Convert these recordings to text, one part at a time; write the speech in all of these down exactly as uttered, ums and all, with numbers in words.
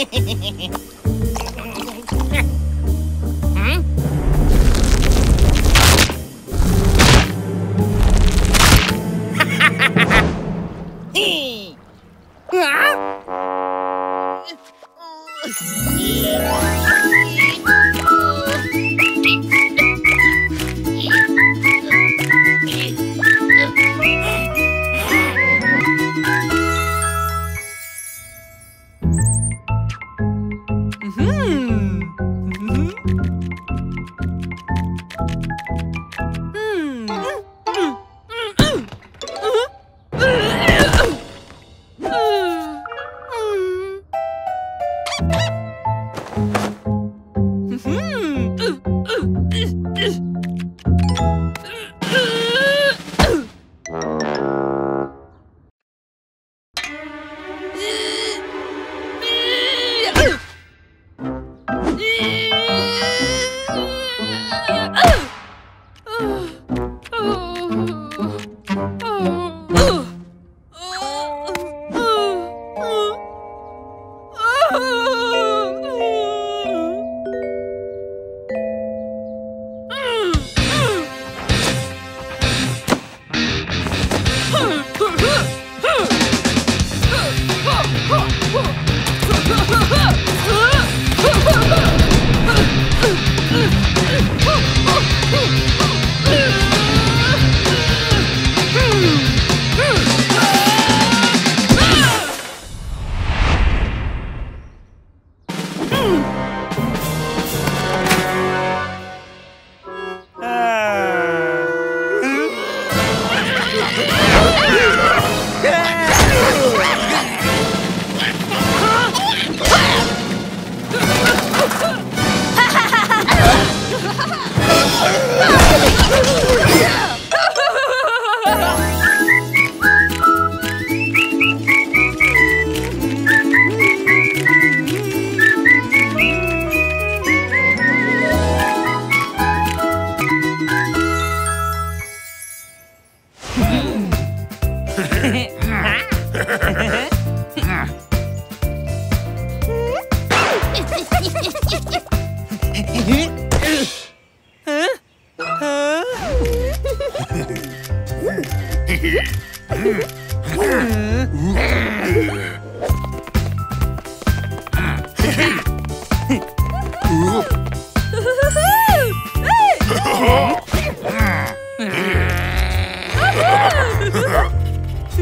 Hmm.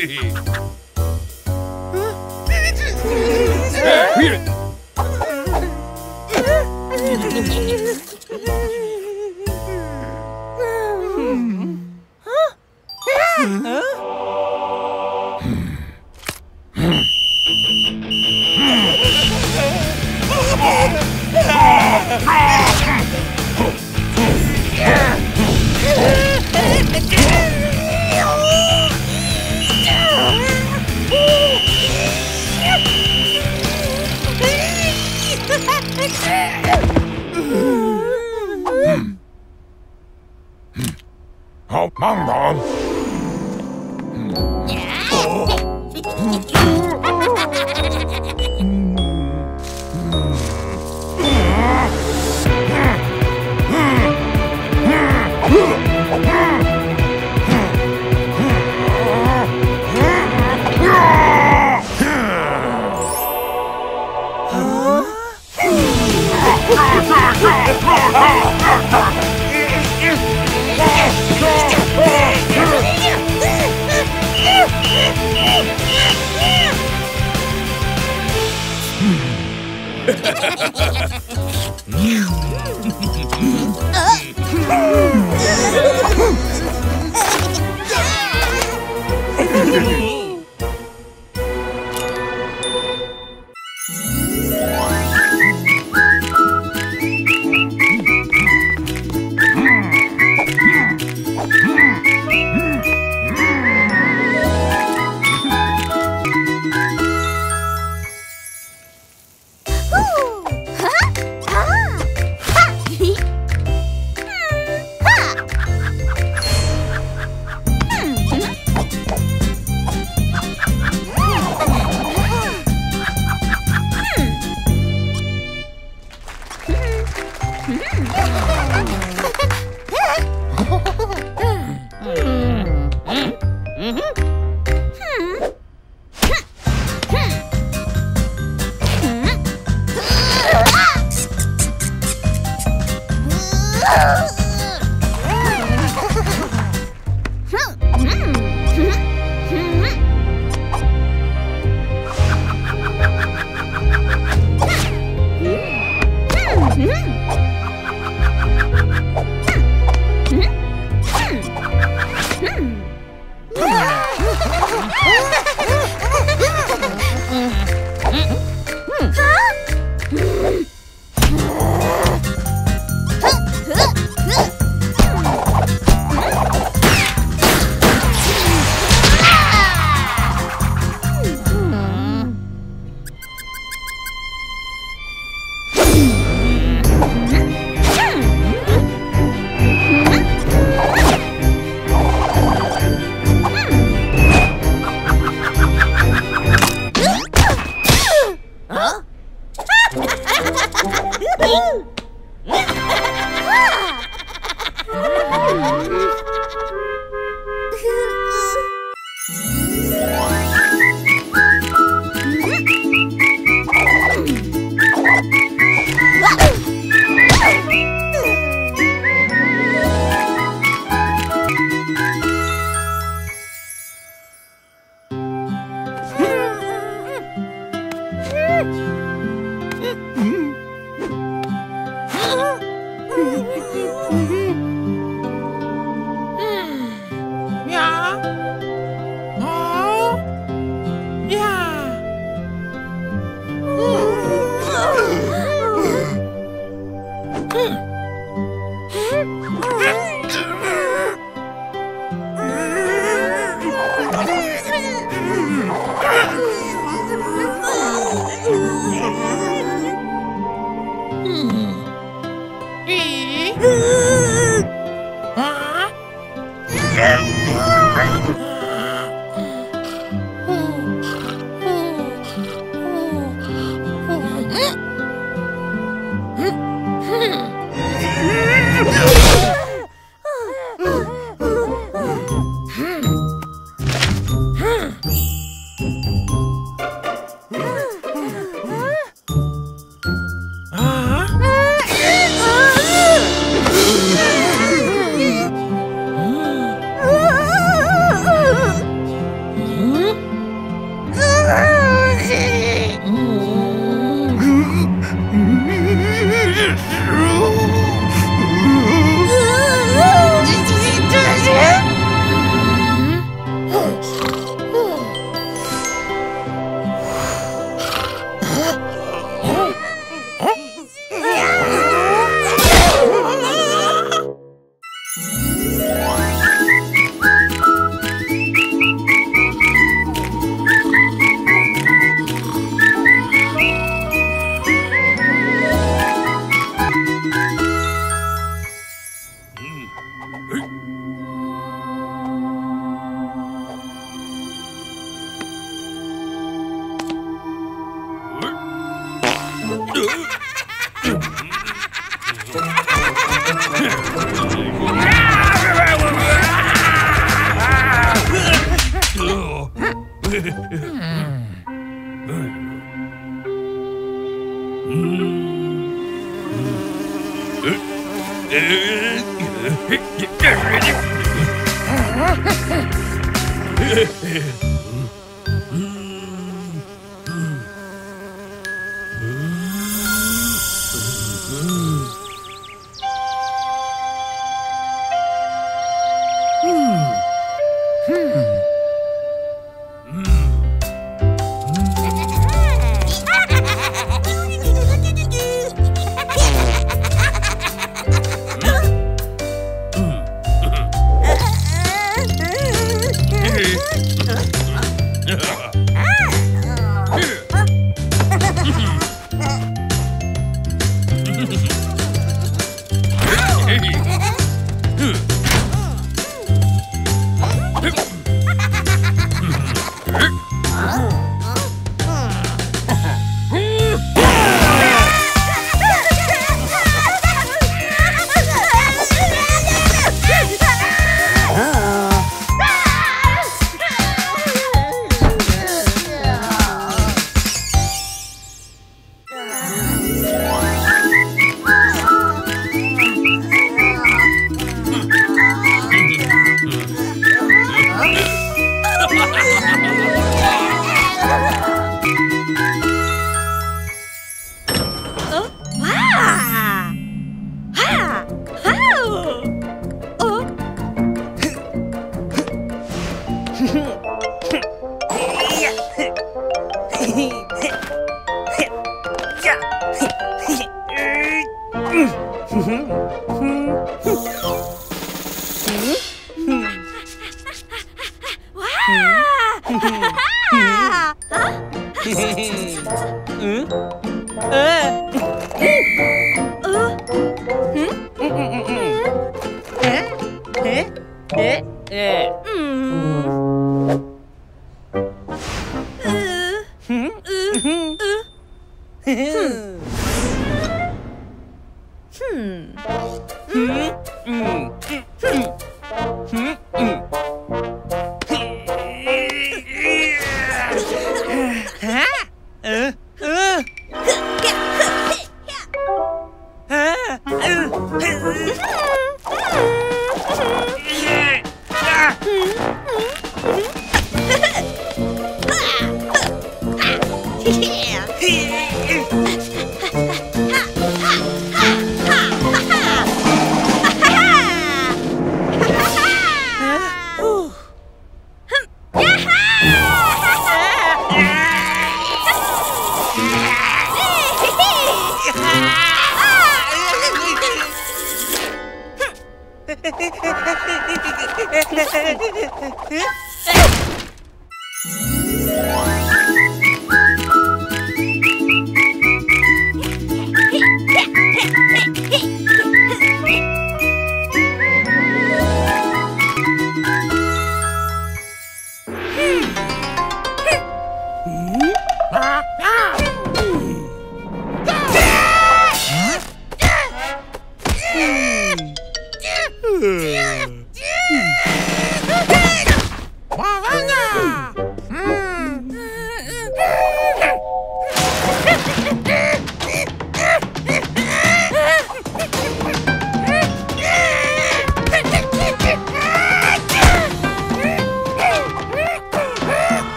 Oh,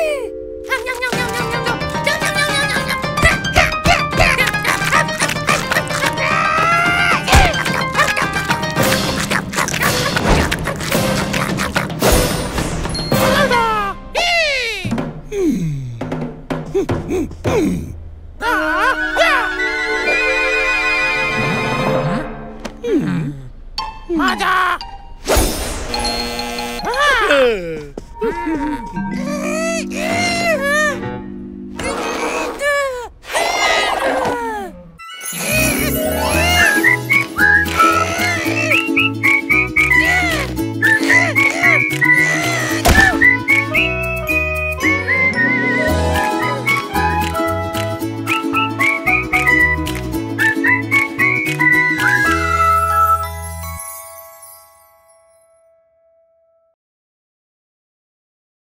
Oh,